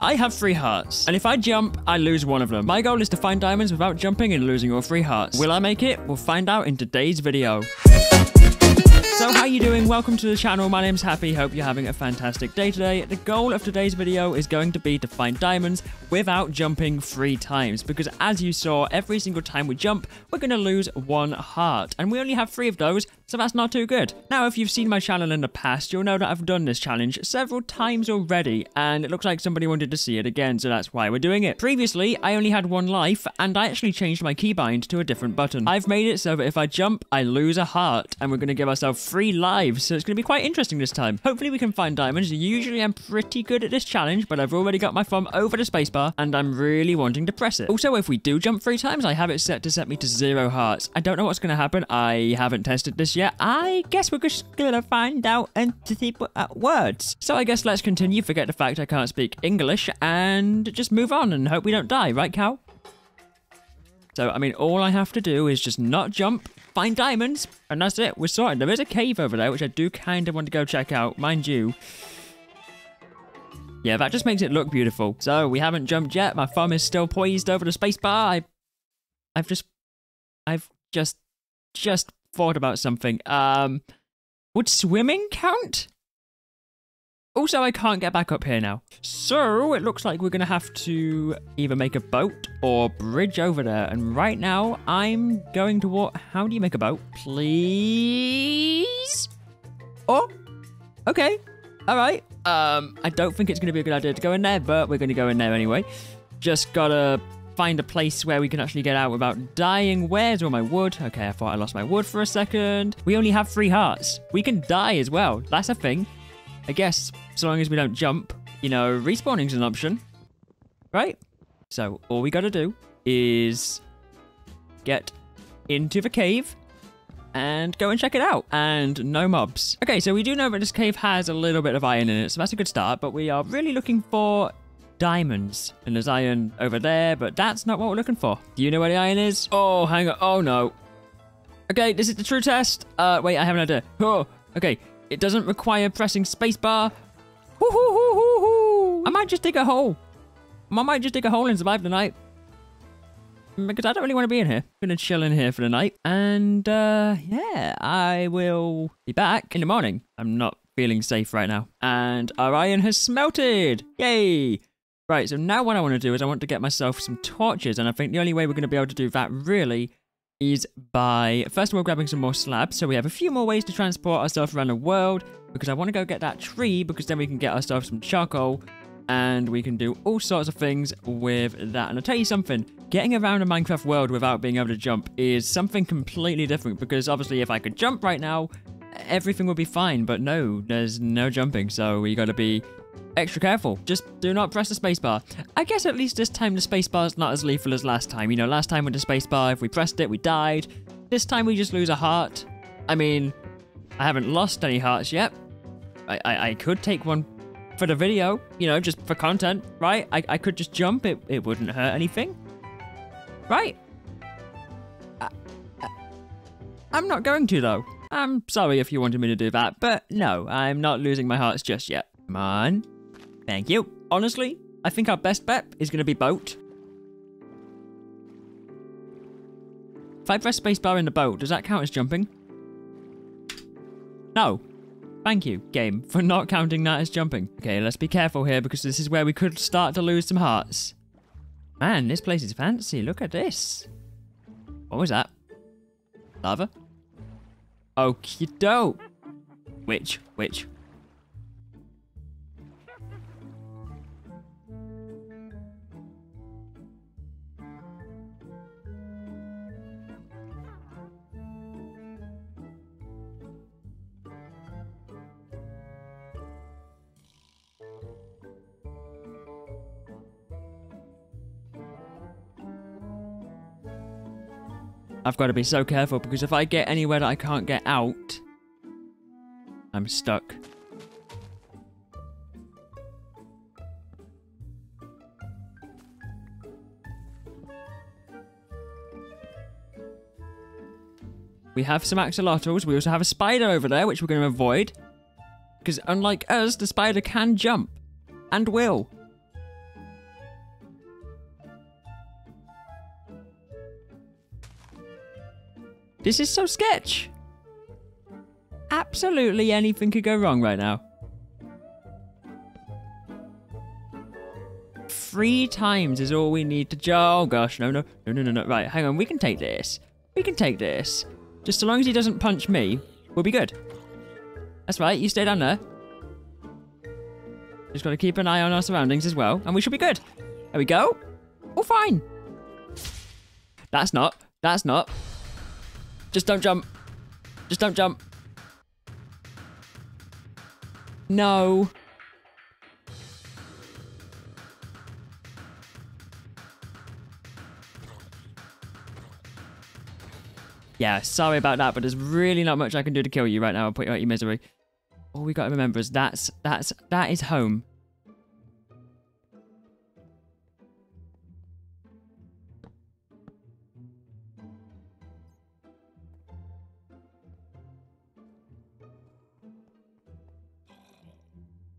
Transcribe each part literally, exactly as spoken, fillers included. I have three hearts, and if I jump, I lose one of them. My goal is to find diamonds without jumping and losing all three hearts. Will I make it? We'll find out in today's video. So how you doing? Welcome to the channel. My name's Happy. Hope you're having a fantastic day today. The goal of today's video is going to be to find diamonds without jumping three times, because as you saw, every single time we jump, we're going to lose one heart, and we only have three of those, so that's not too good. Now, if you've seen my channel in the past, you'll know that I've done this challenge several times already, and it looks like somebody wanted to see it again, so that's why we're doing it. Previously, I only had one life, and I actually changed my keybind to a different button. I've made it so that if I jump, I lose a heart, and we're going to give ourselves three lives, so it's going to be quite interesting this time. Hopefully we can find diamonds. Usually I'm pretty good at this challenge, but I've already got my thumb over the spacebar, and I'm really wanting to press it. Also, if we do jump three times, I have it set to set me to zero hearts. I don't know what's going to happen. I haven't tested this yet. I guess we're just going to find out and to see what words. So I guess let's continue, forget the fact I can't speak English, and just move on and hope we don't die, right, Cal? So, I mean, all I have to do is just not jump, find diamonds, and that's it. We're sorted. There is a cave over there, which I do kind of want to go check out, mind you. Yeah, that just makes it look beautiful. So, we haven't jumped yet. My thumb is still poised over the spacebar. I, I've just... I've just... Just thought about something. Um, would swimming count? Also, I can't get back up here now. So, it looks like we're going to have to either make a boat or bridge over there. And right now, I'm going to walk... How do you make a boat? Please? Oh, okay. All right. Um, I don't think it's going to be a good idea to go in there, but we're going to go in there anyway. Just got to find a place where we can actually get out without dying. Where's all my wood? Okay, I thought I lost my wood for a second. We only have three hearts. We can die as well. That's a thing. I guess, so long as we don't jump, you know, respawning's an option, right? So, all we gotta do is get into the cave and go and check it out. And no mobs. Okay, so we do know that this cave has a little bit of iron in it, so that's a good start, but we are really looking for diamonds. And there's iron over there, but that's not what we're looking for. Do you know where the iron is? Oh, hang on. Oh, no. Okay, this is the true test. Uh, wait, I have an idea. Oh, okay. It doesn't require pressing spacebar. I might just dig a hole. I might just dig a hole and survive the night. Because I don't really want to be in here. I'm going to chill in here for the night. And, uh, yeah, I will be back in the morning. I'm not feeling safe right now. And our iron has smelted. Yay. Right, so now what I want to do is I want to get myself some torches. And I think the only way we're going to be able to do that, really, is by, first of all, grabbing some more slabs, so we have a few more ways to transport ourselves around the world, because I want to go get that tree, because then we can get ourselves some charcoal, and we can do all sorts of things with that. And I'll tell you something, getting around a Minecraft world without being able to jump is something completely different, because obviously if I could jump right now, everything would be fine, but no, there's no jumping, so we gotta be extra careful. Just do not press the spacebar. I guess at least this time the spacebar is not as lethal as last time. You know, last time with the spacebar, if we pressed it, we died. This time we just lose a heart. I mean, I haven't lost any hearts yet. I, I, I could take one for the video, you know, just for content, right? I, I could just jump. It, it wouldn't hurt anything, right? I, I, I'm not going to, though. I'm sorry if you wanted me to do that, but no, I'm not losing my hearts just yet. Come on. Thank you. Honestly, I think our best bet is going to be boat. If I press spacebar in the boat, does that count as jumping? No. Thank you, game, for not counting that as jumping. Okay, let's be careful here, because this is where we could start to lose some hearts. Man, this place is fancy. Look at this. What was that? Lava? Okie doke. Which, which... I've got to be so careful, because if I get anywhere that I can't get out, I'm stuck. We have some axolotls. We also have a spider over there, which we're going to avoid, because unlike us, the spider can jump and will. This is so sketch. Absolutely anything could go wrong right now. Three times is all we need to jar. Oh gosh, no, no, no, no, no, no. Right, hang on, we can take this. We can take this. Just so long as he doesn't punch me, we'll be good. That's right, you stay down there. Just gotta keep an eye on our surroundings as well, and we should be good. There we go. All fine. That's not, that's not. Just don't jump. Just don't jump. No. Yeah, sorry about that, but there's really not much I can do to kill you right now and put you out of your misery. All we gotta remember is that's that's that is home.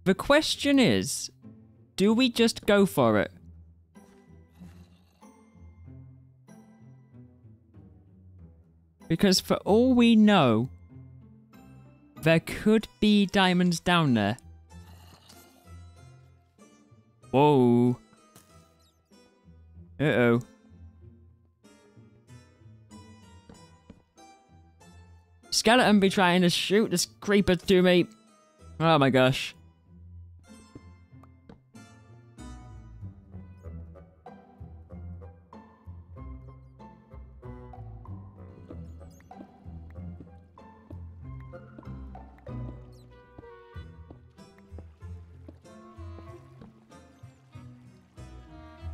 The question is, do we just go for it? Because for all we know, there could be diamonds down there. Whoa. Uh-oh. Skeleton be trying to shoot this creeper to me. Oh my gosh.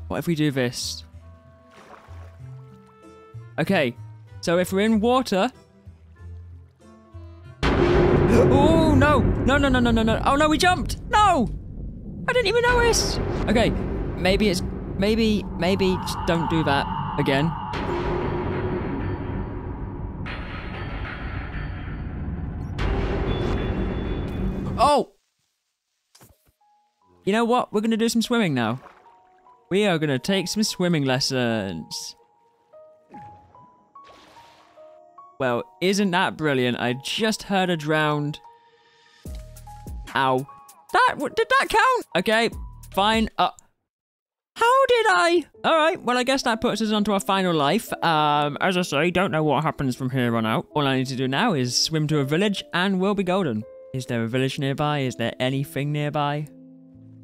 What if we do this? Okay, so if we're in water... Oh, no! No, no, no, no, no, no. Oh, no, we jumped! No! I didn't even notice! Okay, maybe it's... Maybe, maybe just don't do that again. Oh! You know what? We're gonna do some swimming now. We are going to take some swimming lessons. Well, isn't that brilliant? I just heard a drowned. Ow. That, did that count? Okay, fine. Uh, how did I? All right, well, I guess that puts us onto our final life. Um, as I say, don't know what happens from here on out. All I need to do now is swim to a village and we'll be golden. Is there a village nearby? Is there anything nearby?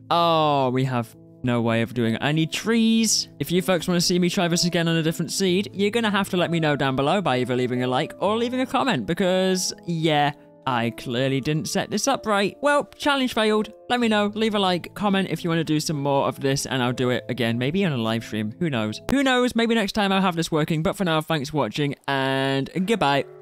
Oh, we have... no way of doing it. I need trees. If you folks want to see me try this again on a different seed, you're going to have to let me know down below by either leaving a like or leaving a comment because, yeah, I clearly didn't set this up right. Well, challenge failed. Let me know. Leave a like, comment if you want to do some more of this and I'll do it again. Maybe on a live stream. Who knows? Who knows? Maybe next time I'll have this working. But for now, thanks for watching and goodbye.